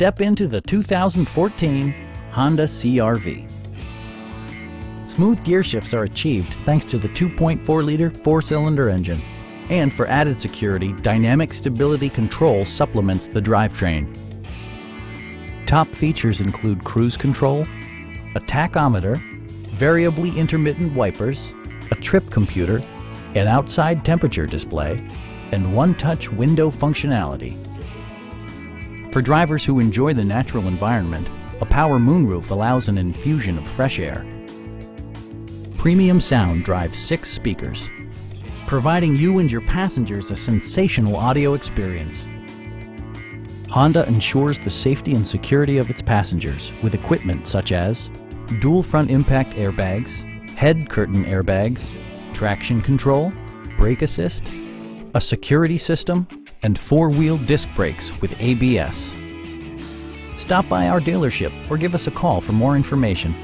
Step into the 2014 Honda CR-V. Smooth gear shifts are achieved thanks to the 2.4-liter four-cylinder engine. And for added security, dynamic stability control supplements the drivetrain. Top features include cruise control, a tachometer, variably intermittent wipers, a trip computer, an outside temperature display, and one-touch window functionality. For drivers who enjoy the natural environment, a power moonroof allows an infusion of fresh air. Premium sound drives 6 speakers, providing you and your passengers a sensational audio experience. Honda ensures the safety and security of its passengers with equipment such as dual front impact airbags, head curtain airbags, traction control, brake assist, a security system, and four-wheel disc brakes with ABS. Stop by our dealership or give us a call for more information.